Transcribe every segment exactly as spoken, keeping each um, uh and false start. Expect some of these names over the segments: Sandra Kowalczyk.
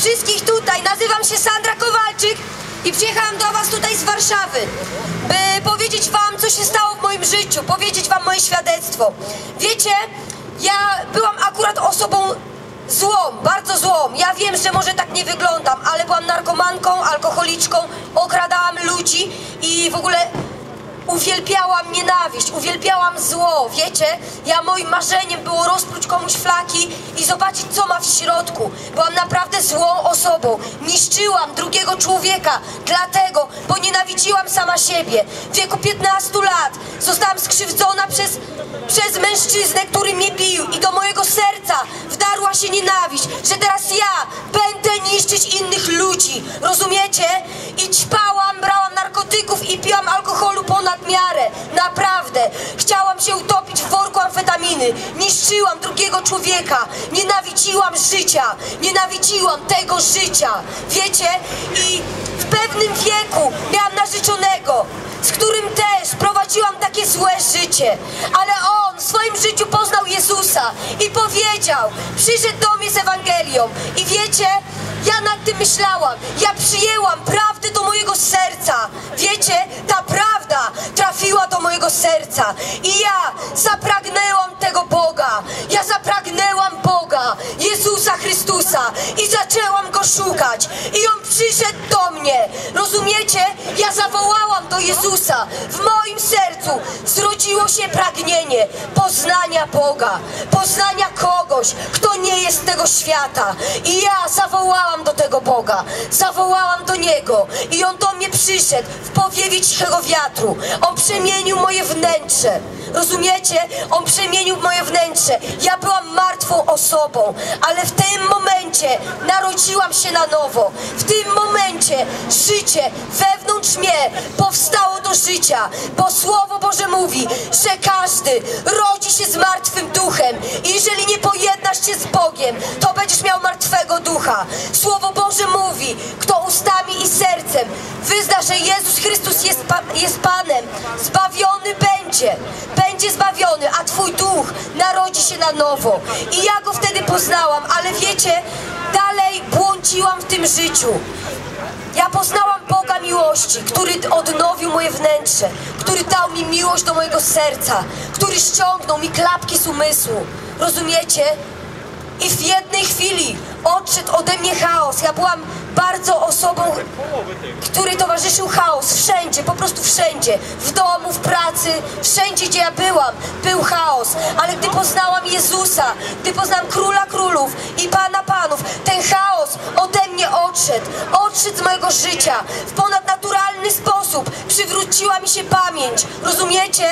wszystkich tutaj. Nazywam się Sandra Kowalczyk i przyjechałam do was tutaj z Warszawy, by powiedzieć wam, co się stało w moim życiu, powiedzieć wam moje świadectwo. Wiecie, ja byłam akurat osobą złą, bardzo złą. Ja wiem, że może tak nie wyglądam, ale byłam narkomanką, alkoholiczką, okradałam ludzi i w ogóle uwielbiałam nienawiść, uwielbiałam zło, wiecie? Ja moim marzeniem było rozpluć komuś flaki i zobaczyć, co ma w środku. Byłam naprawdę złą osobą. Niszczyłam drugiego człowieka, dlatego, bo nienawidziłam sama siebie. W wieku piętnastu lat zostałam skrzywdzona przez, przez mężczyznę, który mnie bił, i do mojego serca wdarła się nienawiść, że teraz ja będę niszczyć innych ludzi, rozumiecie? I ćpałam, brałam narkotyków i piłam alkoholu ponad miarę, naprawdę. Chciałam się utopić w worku amfetaminy, niszczyłam drugiego człowieka, nienawidziłam życia, nienawidziłam tego życia, wiecie? I w pewnym wieku miałam narzeczonego, z którym też prowadziłam takie złe życie, ale on w swoim życiu poznał Jezusa i powiedział, przyszedł do mnie z Ewangelią, i wiecie, ja nad tym myślałam, ja przyjęłam prawdę do mojego serca, wiecie, ta prawda trafiła do mojego serca i ja zapragnęłam tego Boga, ja zapragnęłam Boga, Jezusa Chrystusa, i zaczęłam Go szukać, i On przyszedł do mnie, rozumiecie, ja zawołałam do Jezusa, w moim sercu zrodziło się pragnienie poznania Boga, poznania kogoś, kto nie jest z tego świata, i ja zawołałam do tego Boga, zawołałam do Niego i On do mnie przyszedł w powiewie cichego wiatru. On przemienił moje wnętrze, rozumiecie? On przemienił moje wnętrze. Ja byłam martwą osobą, ale w tym momencie narodziłam się na nowo. W tym momencie życie wewnątrz mnie powstało do życia, bo Słowo Boże mówi, że każdy rodzi się z martwym duchem i jeżeli nie pojednasz się z Bogiem, to będziesz miał martwego ducha. Słowo Boże mówi, kto ustami i sercem wyzna, że Jezus Chrystus jest, pa, jest Panem, zbawiony będzie, będzie zbawiony, a twój duch narodzi się na nowo. I ja Go wtedy poznałam, ale wiecie, dalej błądziłam w tym życiu. Ja poznałam Boga miłości, który odnowił moje wnętrze, który dał mi miłość do mojego serca, który ściągnął mi klapki z umysłu, rozumiecie? I w jednej chwili odszedł ode mnie chaos. Ja byłam bardzo osobą, której towarzyszył chaos. Wszędzie, po prostu wszędzie. W domu, w pracy, wszędzie gdzie ja byłam, był chaos. Ale gdy poznałam Jezusa, gdy poznałam Króla Królów i Pana Panów, ten chaos ode mnie odszedł. Odszedł z mojego życia. W ponadnaturalny sposób przywróciła mi się pamięć. Rozumiecie?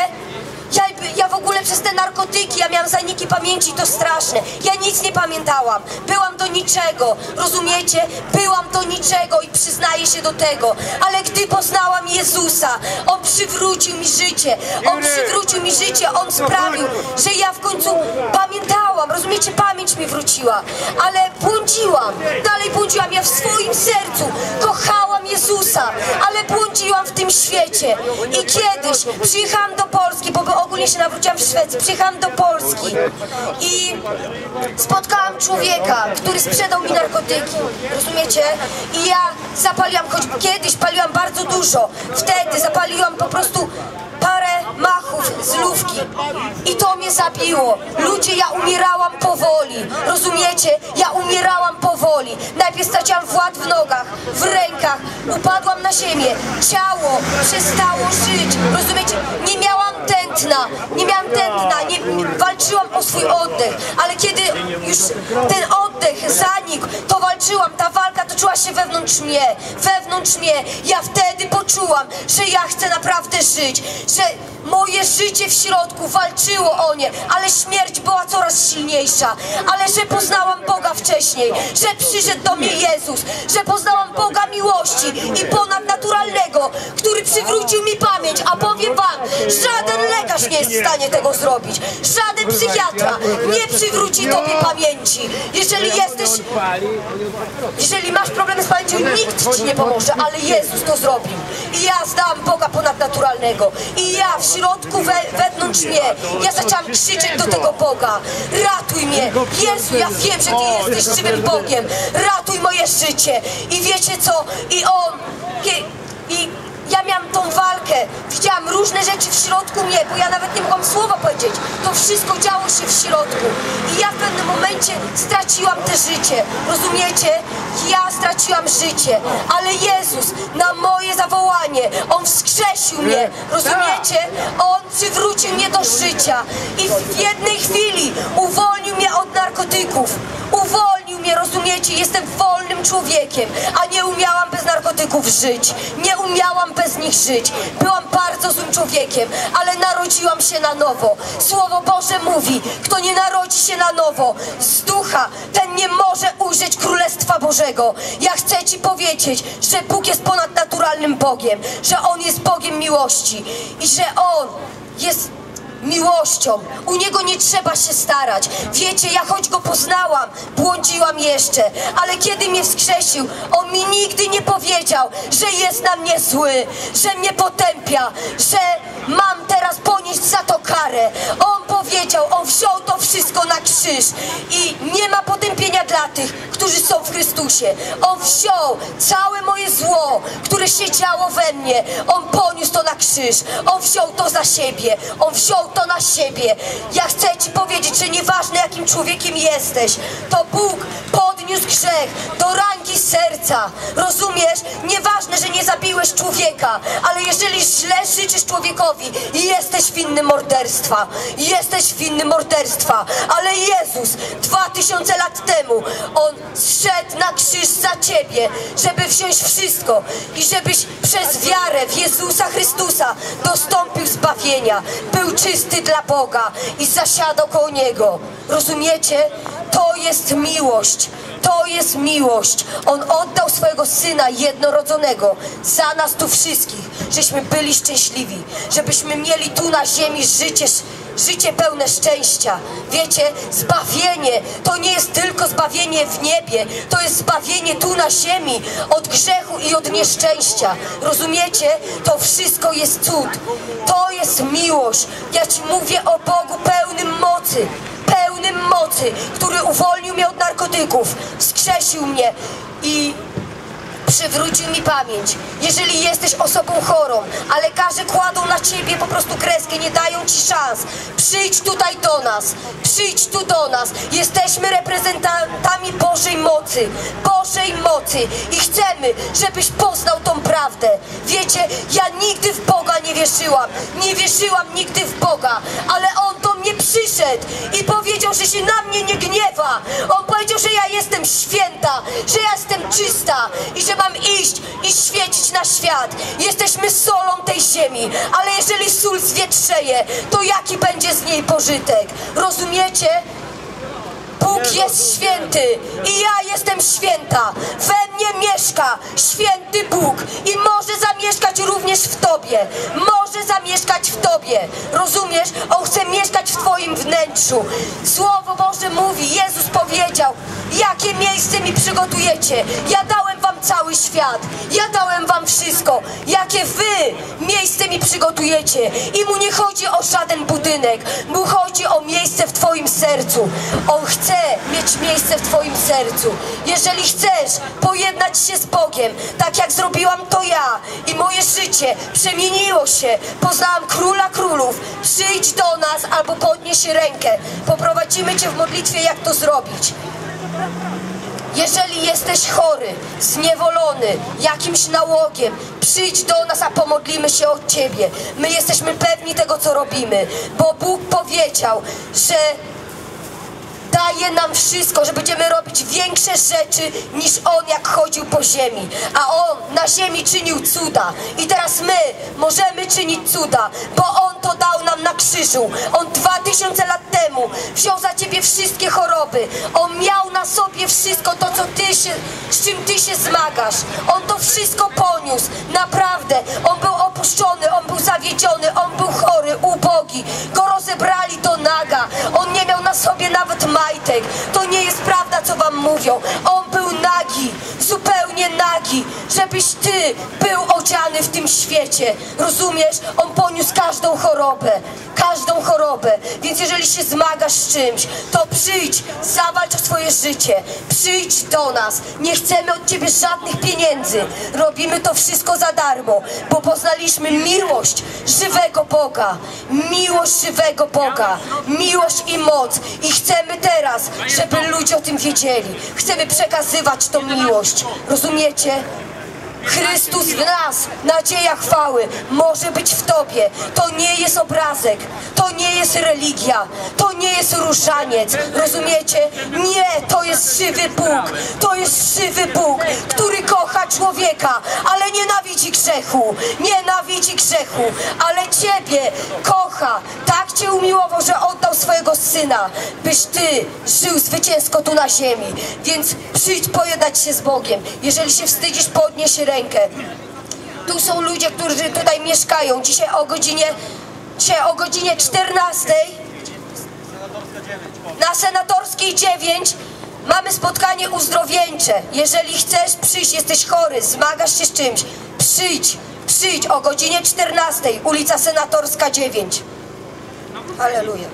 Ja, ja w ogóle przez te narkotyki, ja miałam zaniki pamięci, to straszne. Ja nic nie pamiętałam. Byłam do niczego, rozumiecie? Byłam do niczego i przyznaję się do tego. Ale gdy poznałam Jezusa, On przywrócił mi życie. On przywrócił mi życie. On sprawił, że ja w końcu pamiętałam. Rozumiecie? Pamięć mi wróciła. Ale błądziłam. Dalej błądziłam. Ja w swoim sercu kochałam Jezusa, ale błądziłam w tym świecie. I kiedyś przyjechałam do Polski, bo ogólnie się nawróciłam w Szwecji, przyjechałam do Polski i spotkałam człowieka, który sprzedał mi narkotyki, rozumiecie? I ja zapaliłam, choć kiedyś paliłam bardzo dużo, wtedy zapaliłam po prostu parę machów z lówki i to mnie zabiło. Ludzie, ja umierałam powoli, rozumiecie? Ja umierałam powoli. Najpierw straciłam władzę w nogach, w rękach, upadłam na ziemię, ciało przestało żyć, rozumiecie? Nie miałam tętna, nie miałam tętna, nie, nie, walczyłam o swój oddech, ale kiedy już ten oddech zanikł, to walczyłam, ta walka toczyła się wewnątrz mnie, wewnątrz mnie. Ja wtedy poczułam, że ja chcę naprawdę żyć, że moje życie w środku walczyło o nie, ale śmierć była coraz silniejsza. Ale że poznałam Boga wcześniej, że przyszedł do mnie Jezus, że poznałam Boga miłości i ponadnaturalnego, który przywrócił mi pamięć, a powiem wam, żaden lek lekarz nie jest w stanie tego zrobić. Żaden psychiatra nie przywróci tobie pamięci. Jeżeli jesteś... Jeżeli masz problem z pamięcią, nikt ci nie pomoże, ale Jezus to zrobił. I ja znam Boga ponadnaturalnego. I ja w środku, we, wewnątrz mnie, ja zaczęłam krzyczeć do tego Boga. Ratuj mnie. Jezu, ja wiem, że Ty jesteś żywym Bogiem. Ratuj moje życie. I wiecie co? I On... I ja miałam tą walkę, widziałam różne rzeczy w środku mnie, bo ja nawet nie mogłam słowa powiedzieć. To wszystko działo się w środku. I ja w pewnym momencie straciłam te życie. Rozumiecie? Ja straciłam życie. Ale Jezus na moje zawołanie, On wskrzesił mnie. Rozumiecie? On przywrócił mnie do życia. I w jednej chwili uwolnił mnie od narkotyków. Uwolnił. Nie rozumiecie? Jestem wolnym człowiekiem, a nie umiałam bez narkotyków żyć. Nie umiałam bez nich żyć. Byłam bardzo złym człowiekiem, ale narodziłam się na nowo. Słowo Boże mówi, kto nie narodzi się na nowo z ducha, ten nie może ujrzeć Królestwa Bożego. Ja chcę ci powiedzieć, że Bóg jest ponadnaturalnym Bogiem, że On jest Bogiem miłości i że On jest... miłością. U Niego nie trzeba się starać. Wiecie, ja choć Go poznałam, błądziłam jeszcze, ale kiedy mnie wskrzesił, On mi nigdy nie powiedział, że jest na mnie zły, że mnie potępia, że mam teraz ponieść za to karę. On powiedział, On wziął to wszystko na krzyż i nie ma potępienia dla tych, którzy są w Chrystusie. On wziął całe moje zło, które się działo we mnie. On poniósł to na krzyż. On wziął to za siebie. On wziął to na siebie. Ja chcę ci powiedzieć, że nieważne jakim człowiekiem jesteś, to Bóg podniósł grzech do rangi serca. Rozumiesz? Nieważne, że nie zabiłeś człowieka, ale jeżeli źle życzysz człowiekowi, jesteś winny morderstwa. Jesteś winny morderstwa. Ale Jezus dwa tysiące lat temu, On zszedł na krzyż za ciebie, żeby wziąć wszystko i żebyś przez wiarę w Jezusa Chrystusa dostąpił zbawienia. Był czysty dla Boga i zasiadał koło Niego. Rozumiecie? To jest miłość. To jest miłość. On oddał swojego Syna jednorodzonego za nas tu wszystkich, żeśmy byli szczęśliwi, żebyśmy mieli tu na ziemi życie, życie pełne szczęścia. Wiecie, zbawienie to nie jest tylko zbawienie w niebie, to jest zbawienie tu na ziemi od grzechu i od nieszczęścia. Rozumiecie? To wszystko jest cud. To jest miłość. Ja ci mówię o Bogu pełnym mocy. Pełnym mocy, który uwolnił mnie od narkotyków, wskrzesił mnie i przywrócił mi pamięć. Jeżeli jesteś osobą chorą, a lekarze kładą na ciebie po prostu kreskę, nie dają ci szans, przyjdź tutaj do nas, przyjdź tu do nas. Jesteśmy reprezentantami Bożej mocy, Bożej mocy i chcemy, żebyś poznał tą prawdę. Wiecie, ja nigdy w Boga nie wierzyłam, nie wierzyłam nigdy w Boga, ale On do mnie przyszedł i powiedział, że się na mnie nie gniewa. On powiedział, że ja jestem święta, że ja jestem czysta i że mam iść i świecić na świat. Jesteśmy solą tej ziemi, ale jeżeli sól zwietrzeje, to jaki będzie z niej pożytek? Rozumiecie? Bóg jest święty i ja jestem święta. We mnie mieszka święty Bóg i może zamieszkać również w tobie. Może zamieszkać w tobie. Rozumiesz? On chce mieszkać w twoim wnętrzu. Słowo Boże mówi, Jezus powiedział, jakie miejsce mi przygotujecie? Ja dałem wam cały świat. Ja dałem wam wszystko. Jakie wy miejsce mi przygotujecie? I Mu nie chodzi o żaden budynek. Mu chodzi o miejsce w twoim sercu. On chce mieć miejsce w twoim sercu. Jeżeli chcesz pojednać się z Bogiem, tak jak zrobiłam to ja i moje życie przemieniło się. Poznałam Króla Królów. Przyjdź do nas albo podnieś rękę. Poprowadzimy cię w modlitwie, jak to zrobić. Jeżeli jesteś chory, zniewolony jakimś nałogiem, przyjdź do nas, a pomodlimy się o ciebie. My jesteśmy pewni tego, co robimy, bo Bóg powiedział, że daje nam wszystko, że będziemy robić większe rzeczy niż On, jak chodził po ziemi. A On na ziemi czynił cuda. I teraz my możemy czynić cuda, bo On to dał nam na krzyżu. On dwa tysiące lat temu wziął za ciebie wszystkie choroby. On miał na sobie wszystko to, co ty się, z czym ty się zmagasz. On to wszystko poniósł, naprawdę. On był opuszczony, on był zawiedziony, on był chory, ubogi. Go rozebrali do naga. On nie miał na sobie nawet majtek. To nie jest prawda, co wam mówią. On był nagi, zupełnie nagi, żebyś ty był odziany w tym świecie. Rozumiesz? On poniósł każdą chorobę, każdą chorobę. Więc jeżeli się zmagasz z czymś, to przyjdź, zawalcz o swoje życie. Przyjdź do nas. Nie chcemy od ciebie żadnych pieniędzy. Robimy to wszystko za darmo, bo poznaliśmy miłość żywego Boga. Miłość żywego Boga. Miłość i moc. I chcemy teraz, żeby ludzie o tym wiedzieli. Chcemy przekazywać tą miłość. Rozumiecie? Chrystus w nas, nadzieja chwały, może być w tobie. To nie jest obrazek, to nie jest religia, to nie jest różaniec, rozumiecie? Nie, to jest żywy Bóg, to jest żywy Bóg, który kocha człowieka, ale nienawidzi grzechu, nienawidzi grzechu, ale ciebie kocha, tak cię umiłował, że oddał swojego Syna, byś ty żył zwycięsko tu na ziemi. Więc przyjdź pojednać się z Bogiem. Jeżeli się wstydzisz, podnieś rękę. Tu są ludzie, którzy tutaj mieszkają. Dzisiaj o godzinie, dzisiaj o godzinie czternastej na Senatorskiej dziewięć mamy spotkanie uzdrowieńcze. Jeżeli chcesz przyjść, jesteś chory, zmagasz się z czymś, przyjdź, przyjdź o godzinie czternastej, ulica Senatorska dziewięć. Alleluja.